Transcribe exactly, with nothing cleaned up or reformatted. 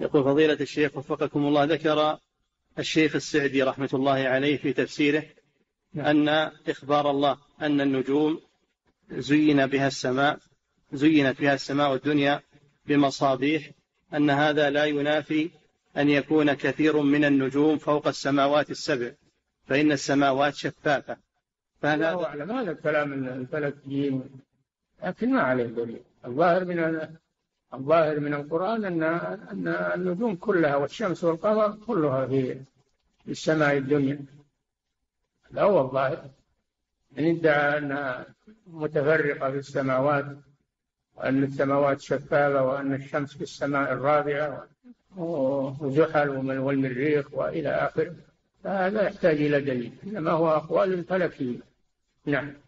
يقول فضيلة الشيخ وفقكم الله، ذكر الشيخ السعدي رحمة الله عليه في تفسيره أن إخبار الله أن النجوم زين بها السماء زينت بها السماء الدنيا بمصابيح، أن هذا لا ينافي أن يكون كثير من النجوم فوق السماوات السبع، فإن السماوات شفافة. الله أعلم، هذا الكلام الفلكيين لكن ما عليه دليل. الظاهر من الظاهر من القرآن أن أن النجوم كلها والشمس والقمر كلها في السماء الدنيا، لا هو الظاهر. من ادعى أنها متفرقة في السماوات وأن السماوات شفافة وأن الشمس في السماء الرابعة وزحل والمريخ وإلى آخره، فهذا يحتاج إلى دليل، إنما هو أقوال فلكية. نعم.